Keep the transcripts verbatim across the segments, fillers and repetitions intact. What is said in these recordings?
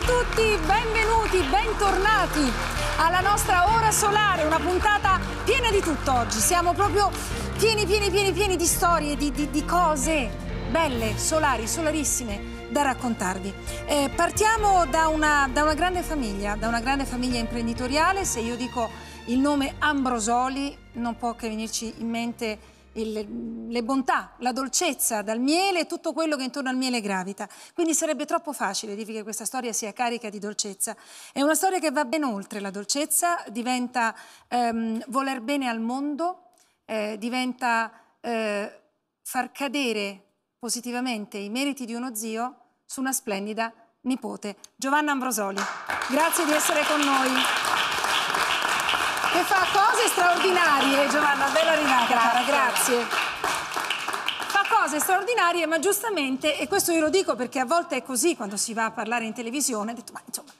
Buongiorno a tutti, benvenuti, bentornati alla nostra Ora Solare, una puntata piena di tutto oggi. Siamo proprio pieni, pieni, pieni, pieni di storie, di, di, di cose belle, solari, solarissime da raccontarvi. Eh, partiamo da una, da una grande famiglia, da una grande famiglia imprenditoriale. Se io dico il nome Ambrosoli non può che venirci in mente il, le bontà, la dolcezza dal miele e tutto quello che intorno al miele gravita. Quindi sarebbe troppo facile dire che questa storia sia carica di dolcezza. È una storia che va ben oltre la dolcezza, diventa ehm, voler bene al mondo, eh, diventa eh, far cadere positivamente i meriti di uno zio su una splendida nipote. Giovanna Ambrosoli, grazie di essere con noi. Che fa cose straordinarie, Giovanna, bella arrivata, cara, grazie. Fa cose straordinarie, ma giustamente, e questo io lo dico perché a volte è così quando si va a parlare in televisione, ho detto, ma insomma,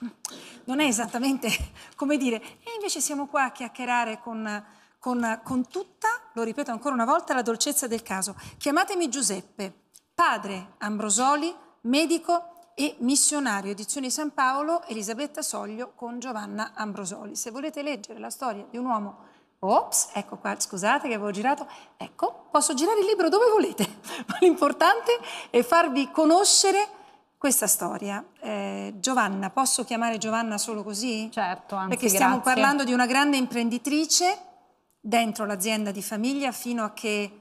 non è esattamente come dire, e invece siamo qua a chiacchierare con, con, con tutta, lo ripeto ancora una volta, la dolcezza del caso. Chiamatemi Giuseppe, padre Ambrosoli, medico e missionario, edizioni San Paolo, Elisabetta Soglio con Giovanna Ambrosoli. Se volete leggere la storia di un uomo, ops, ecco qua, scusate che avevo girato, ecco, posso girare il libro dove volete, ma l'importante è farvi conoscere questa storia. Eh, Giovanna, posso chiamare Giovanna solo così? Certo, anzi, perché stiamo grazie. parlando di una grande imprenditrice dentro l'azienda di famiglia fino a che...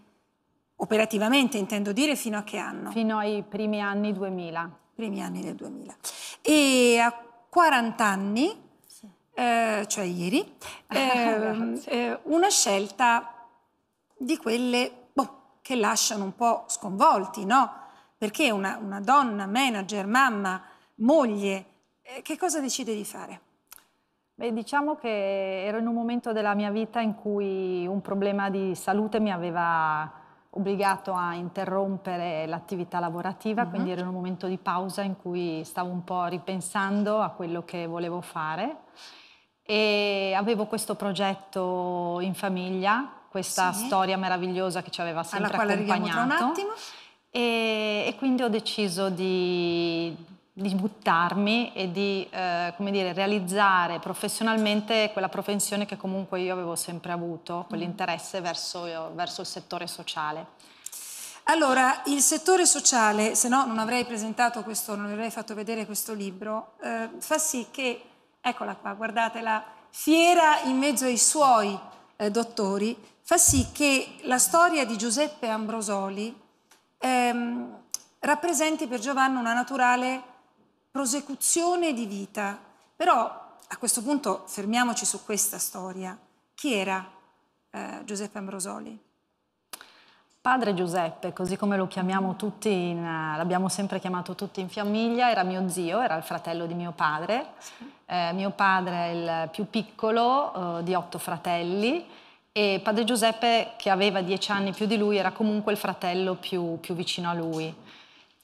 Operativamente, intendo dire, fino a che anno? Fino ai primi anni duemila. Primi anni del duemila. E a quaranta anni, sì. eh, cioè ieri, eh, eh, una scelta di quelle boh, che lasciano un po' sconvolti, no? Perché una, una donna, manager, mamma, moglie, eh, che cosa decide di fare? Beh, diciamo che ero in un momento della mia vita in cui un problema di salute mi aveva... obbligato a interrompere l'attività lavorativa, mm-hmm. quindi era un momento di pausa in cui stavo un po' ripensando a quello che volevo fare e avevo questo progetto in famiglia, questa sì. storia meravigliosa che ci aveva sempre accompagnato e, e quindi ho deciso di, di buttarmi e di eh, come dire, realizzare professionalmente quella professione che comunque io avevo sempre avuto, quell'interesse verso, verso il settore sociale. Allora, il settore sociale, se no non avrei presentato questo, non avrei fatto vedere questo libro, eh, fa sì che, eccola qua, guardatela, fiera in mezzo ai suoi eh, dottori, fa sì che la storia di Giuseppe Ambrosoli ehm, rappresenti per Giovanna una naturale prosecuzione di vita. Però a questo punto fermiamoci su questa storia. Chi era eh, Giuseppe Ambrosoli? Padre Giuseppe, così come lo chiamiamo tutti, l'abbiamo sempre chiamato tutti in famiglia, era mio zio, era il fratello di mio padre. Sì. Eh, mio padre è il più piccolo eh, di otto fratelli e padre Giuseppe, che aveva dieci anni più di lui, era comunque il fratello più, più vicino a lui.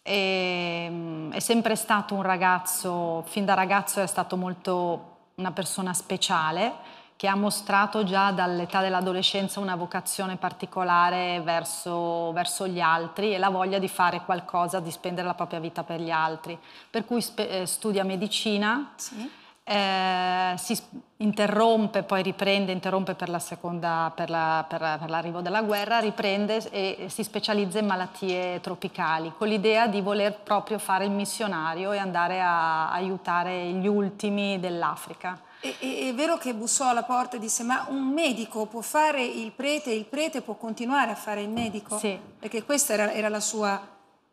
E, è sempre stato un ragazzo, fin da ragazzo è stato molto una persona speciale che ha mostrato già dall'età dell'adolescenza una vocazione particolare verso, verso gli altri e la voglia di fare qualcosa, di spendere la propria vita per gli altri. Per cui spe, studia medicina, sì. eh, si interrompe, poi riprende, interrompe per la seconda, per la, per, per l'arrivo della guerra, riprende e, e si specializza in malattie tropicali con l'idea di voler proprio fare il missionario e andare a aiutare gli ultimi dell'Africa. È vero che bussò alla porta e disse, ma un medico può fare il prete e il prete può continuare a fare il medico? Sì. Perché questa era, era, la sua,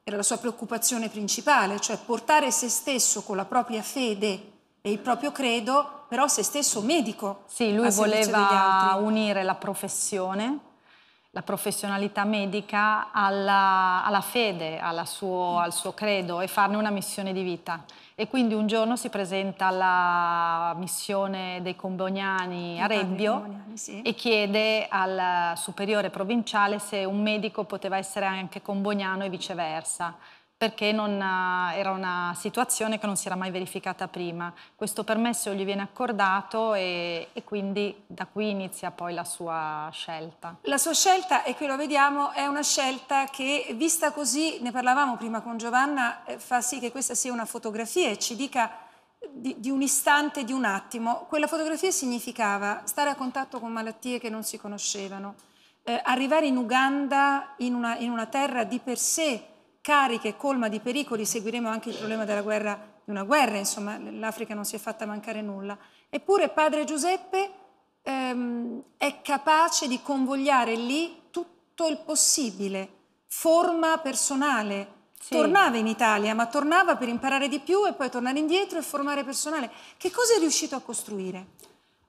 era la sua preoccupazione principale, cioè portare se stesso con la propria fede e il proprio credo, però se stesso medico. Sì, lui voleva unire la professione, la professionalità medica alla, alla fede, alla suo, al suo credo e farne una missione di vita. E quindi un giorno si presenta alla missione dei Comboniani a Rebbio Comboniani, sì. e chiede al superiore provinciale se un medico poteva essere anche comboniano e viceversa, perché non, era una situazione che non si era mai verificata prima. Questo permesso gli viene accordato e, e quindi da qui inizia poi la sua scelta. La sua scelta, e qui lo vediamo, è una scelta che, vista così, ne parlavamo prima con Giovanna, fa sì che questa sia una fotografia e ci dica di, di un istante, di un attimo. Quella fotografia significava stare a contatto con malattie che non si conoscevano, eh, arrivare in Uganda, in una, in una terra di per sé carica e colma di pericoli. Seguiremo anche il problema della guerra, di una guerra, insomma, l'Africa non si è fatta mancare nulla. Eppure padre Giuseppe ehm, è capace di convogliare lì tutto il possibile, forma personale. Sì. Tornava in Italia, ma tornava per imparare di più e poi tornare indietro e formare personale. Che cosa è riuscito a costruire?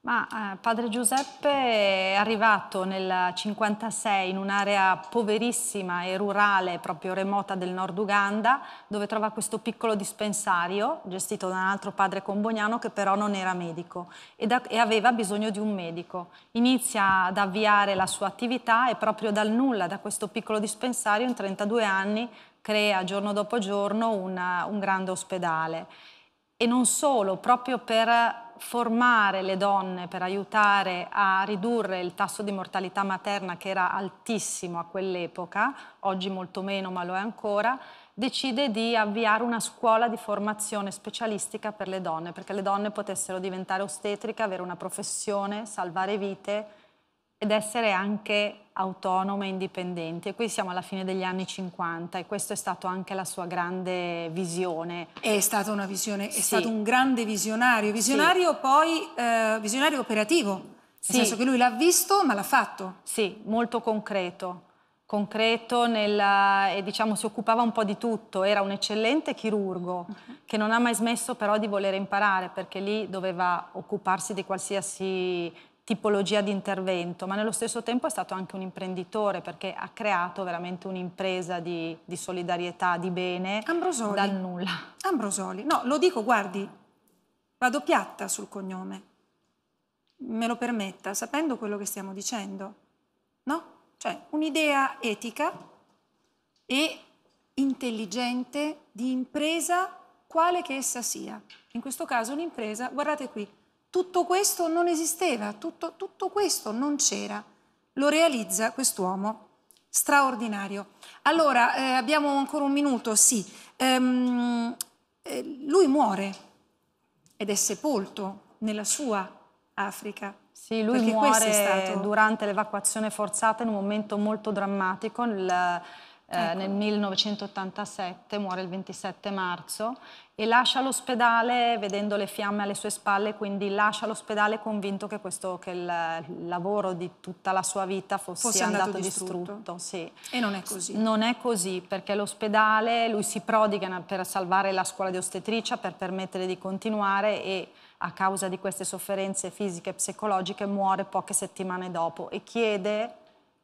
Ma eh, padre Giuseppe è arrivato nel cinquantasei in un'area poverissima e rurale, proprio remota del nord Uganda, dove trova questo piccolo dispensario gestito da un altro padre comboniano che però non era medico e, da, e aveva bisogno di un medico. Inizia ad avviare la sua attività e proprio dal nulla, da questo piccolo dispensario, in trentadue anni crea giorno dopo giorno una, un grande ospedale. E non solo, proprio per formare le donne, per aiutare a ridurre il tasso di mortalità materna che era altissimo a quell'epoca, oggi molto meno ma lo è ancora, decide di avviare una scuola di formazione specialistica per le donne, perché le donne potessero diventare ostetriche, avere una professione, salvare vite ed essere anche autonome e indipendenti. E qui siamo alla fine degli anni cinquanta e questa è stata anche la sua grande visione. È stata una visione, sì. È stato un grande visionario, visionario sì. Poi eh, visionario operativo, nel sì. senso che lui l'ha visto ma l'ha fatto. Sì, molto concreto. concreto nel, e diciamo si occupava un po' di tutto, era un eccellente chirurgo che non ha mai smesso però di voler imparare, perché lì doveva occuparsi di qualsiasi tipologia di intervento, ma nello stesso tempo è stato anche un imprenditore, perché ha creato veramente un'impresa di, di solidarietà, di bene, Ambrosoli. Dal nulla. Ambrosoli, no, lo dico, guardi, vado piatta sul cognome, me lo permetta, sapendo quello che stiamo dicendo, no? Cioè un'idea etica e intelligente di impresa, quale che essa sia. In questo caso un'impresa, guardate qui, tutto questo non esisteva, tutto, tutto questo non c'era. Lo realizza quest'uomo straordinario. Allora, eh, abbiamo ancora un minuto, sì. Ehm, eh, lui muore ed è sepolto nella sua Africa. Sì, lui perché muore stato... durante l'evacuazione forzata in un momento molto drammatico, nel... Ecco. Nel millenovecentottantasette, muore il ventisette marzo e lascia l'ospedale vedendo le fiamme alle sue spalle, quindi lascia l'ospedale convinto che, questo, che il lavoro di tutta la sua vita fosse, fosse andato, andato distrutto. distrutto sì. E non è così. Non è così, perché l'ospedale, lui si prodiga per salvare la scuola di ostetricia, per permettere di continuare e a causa di queste sofferenze fisiche e psicologiche muore poche settimane dopo e chiede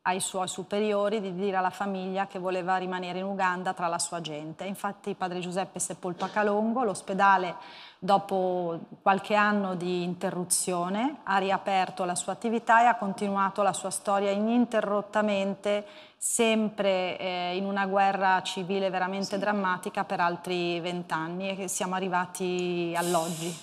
ai suoi superiori di dire alla famiglia che voleva rimanere in Uganda tra la sua gente. Infatti padre Giuseppe è sepolto a Kalongo, l'ospedale dopo qualche anno di interruzione ha riaperto la sua attività e ha continuato la sua storia ininterrottamente, sempre eh, in una guerra civile veramente sì. drammatica per altri vent'anni e siamo arrivati all'oggi.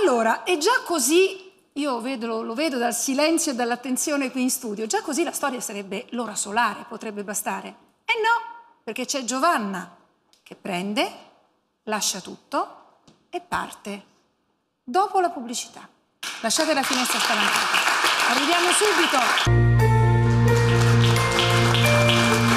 Allora, è già così... Io vedo, lo vedo dal silenzio e dall'attenzione qui in studio, già così la storia sarebbe l'ora solare, potrebbe bastare. E no, perché c'è Giovanna che prende, lascia tutto e parte. Dopo la pubblicità. Lasciate la finestra spalancata. Arriviamo subito.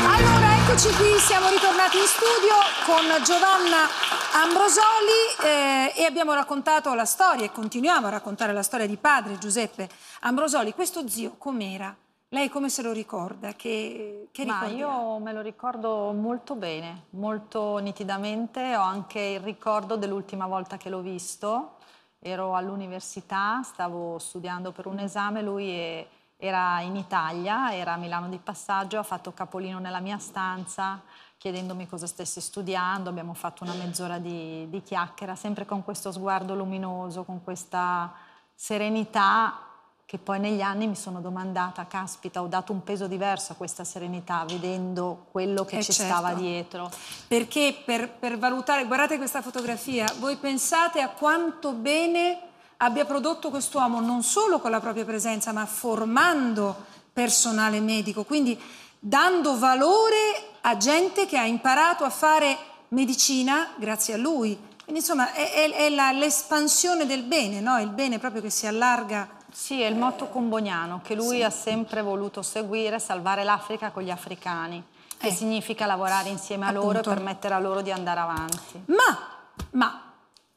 Allora, eccoci qui, siamo ritornati in studio con Giovanna Ambrosoli eh, e abbiamo raccontato la storia e continuiamo a raccontare la storia di padre Giuseppe Ambrosoli. Questo zio com'era? Lei come se lo ricorda? Che, che Ma io me lo ricordo molto bene, molto nitidamente. Ho anche il ricordo dell'ultima volta che l'ho visto. Ero all'università, stavo studiando per un esame, lui è, era in Italia, era a Milano di passaggio, ha fatto capolino nella mia stanza chiedendomi cosa stessi studiando, abbiamo fatto una mezz'ora di, di chiacchiera, sempre con questo sguardo luminoso, con questa serenità che poi negli anni mi sono domandata, caspita, ho dato un peso diverso a questa serenità, vedendo quello che eh ci certo. stava dietro. Perché per, per valutare, guardate questa fotografia, voi pensate a quanto bene abbia prodotto quest'uomo, non solo con la propria presenza, ma formando personale medico, quindi dando valore a gente che ha imparato a fare medicina grazie a lui. Quindi insomma è, è, è l'espansione del bene, no? Il bene proprio che si allarga. Sì, è il motto comboniano che lui sì. ha sempre voluto seguire, salvare l'Africa con gli africani, che eh. significa lavorare insieme a Appunto. loro e permettere a loro di andare avanti. Ma, ma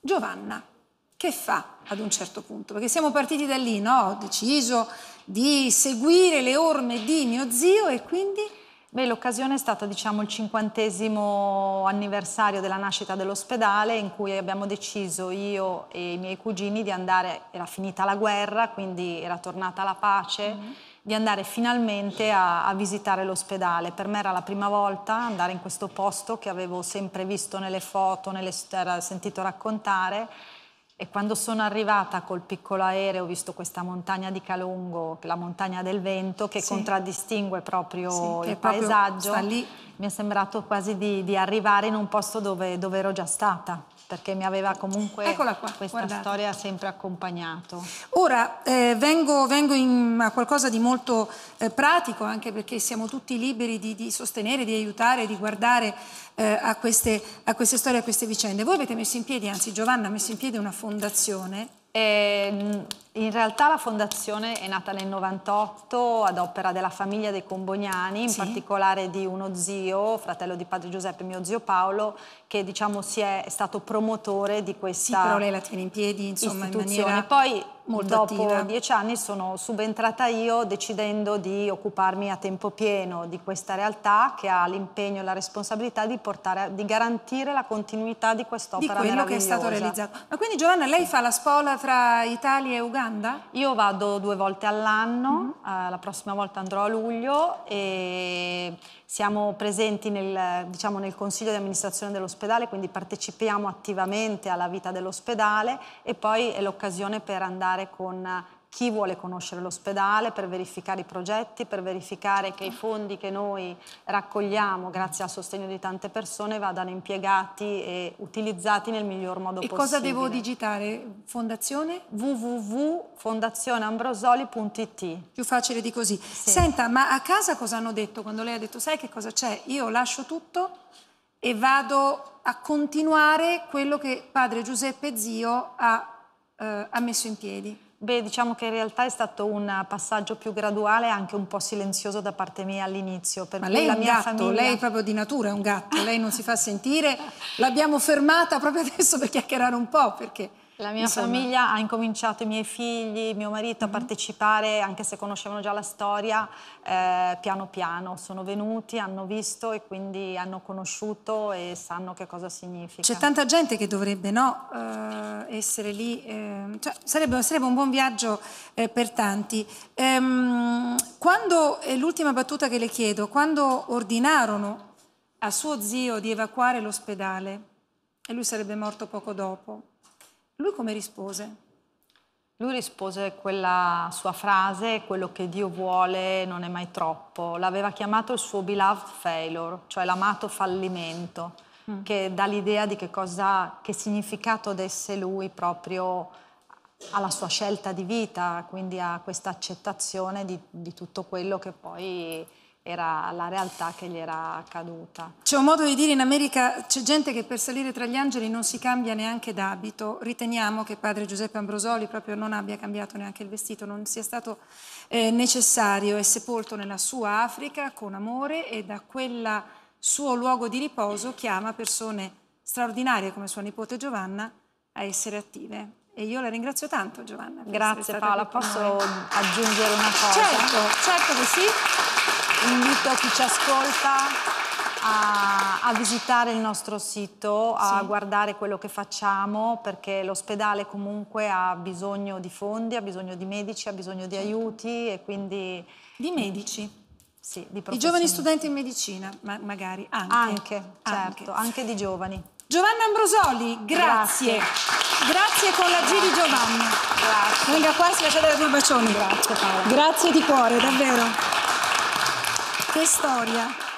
Giovanna che fa ad un certo punto? Perché siamo partiti da lì, no? Ho deciso di seguire le orme di mio zio e quindi... Beh, l'occasione è stata, diciamo, il cinquantesimo anniversario della nascita dell'ospedale, in cui abbiamo deciso io e i miei cugini di andare, era finita la guerra, quindi era tornata la pace, mm-hmm. di andare finalmente a, a visitare l'ospedale. Per me era la prima volta andare in questo posto che avevo sempre visto nelle foto, nelle, era sentito raccontare. E quando sono arrivata col piccolo aereo ho visto questa montagna di Kalongo, la montagna del vento, che sì. contraddistingue proprio sì, il paesaggio. Lì. Mi è sembrato quasi di, di arrivare in un posto dove, dove ero già stata, perché mi aveva comunque Eccola qua, questa guardate. storia sempre accompagnato. Ora eh, vengo, vengo in, a qualcosa di molto eh, pratico, anche perché siamo tutti liberi di, di sostenere, di aiutare, di guardare eh, a, queste, a queste storie, a queste vicende. Voi avete messo in piedi, anzi Giovanna ha messo in piedi una fondazione. Eh, in realtà la fondazione è nata nel novantotto ad opera della famiglia dei Comboniani, in sì. particolare di uno zio, fratello di padre Giuseppe, mio zio Paolo, che diciamo si è, è stato promotore di questa sì, però lei la tiene in piedi, insomma, istituzione. In maniera poi molto dopo attiva. dieci anni sono subentrata io, decidendo di occuparmi a tempo pieno di questa realtà che ha l'impegno e la responsabilità di, portare, di garantire la continuità di quest'opera meravigliosa. Di quello che è stato realizzato. Ma quindi Giovanna, lei fa la spola tra Italia e Uganda? Io vado due volte all'anno, mm-hmm. eh, la prossima volta andrò a luglio e siamo presenti nel, diciamo, nel consiglio di amministrazione dell'ospedale, quindi partecipiamo attivamente alla vita dell'ospedale e poi è l'occasione per andare con chi vuole conoscere l'ospedale, per verificare i progetti, per verificare che i fondi che noi raccogliamo grazie al sostegno di tante persone vadano impiegati e utilizzati nel miglior modo e possibile. E cosa devo digitare? Fondazione? w w w punto fondazioneambrosoli punto i t. Più facile di così. Sì. Senta, ma a casa cosa hanno detto? Quando lei ha detto, sai che cosa c'è? Io lascio tutto e vado a continuare quello che padre Giuseppe Zio ha, eh, ha messo in piedi. Beh, diciamo che in realtà è stato un passaggio più graduale e anche un po' silenzioso da parte mia all'inizio. Ma lei è un mia gatto, famiglia... lei proprio di natura è un gatto, lei non si fa sentire, l'abbiamo fermata proprio adesso per chiacchierare un po', perché... La mia insomma... famiglia ha incominciato, i miei figli, mio marito, mm-hmm. a partecipare, anche se conoscevano già la storia, eh, piano piano sono venuti, hanno visto e quindi hanno conosciuto e sanno che cosa significa. C'è tanta gente che dovrebbe no, eh, essere lì, eh, cioè, sarebbe, sarebbe un buon viaggio eh, per tanti. Ehm, quando, è l'ultima battuta che le chiedo, quando ordinarono a suo zio di evacuare l'ospedale e lui sarebbe morto poco dopo, lui come rispose? Lui rispose quella sua frase, quello che Dio vuole non è mai troppo. L'aveva chiamato il suo beloved failure, cioè l'amato fallimento, mm. che dà l'idea di che, cosa, che significato desse lui proprio alla sua scelta di vita, quindi a questa accettazione di, di tutto quello che poi... era la realtà che gli era accaduta. C'è un modo di dire in America, c'è gente che per salire tra gli angeli non si cambia neanche d'abito, riteniamo che padre Giuseppe Ambrosoli proprio non abbia cambiato neanche il vestito, non sia stato eh, necessario, è sepolto nella sua Africa con amore e da quel suo luogo di riposo chiama persone straordinarie come sua nipote Giovanna a essere attive. E io la ringrazio tanto Giovanna. Grazie Paola, posso aggiungere una cosa? Certo, certo che sì. Invito chi ci ascolta a, a visitare il nostro sito, a sì. guardare quello che facciamo, perché l'ospedale comunque ha bisogno di fondi, ha bisogno di medici, ha bisogno di aiuti e quindi... Di medici? Sì, di professionisti. Di giovani studenti in medicina, ma magari anche. Anche, certo, anche, anche di giovani. Giovanna Ambrosoli, grazie. Grazie, grazie con la G di Giovanna. Grazie. Venga qua e si lasciate da due bacioni. Grazie Paola. Grazie di cuore, davvero. Che storia!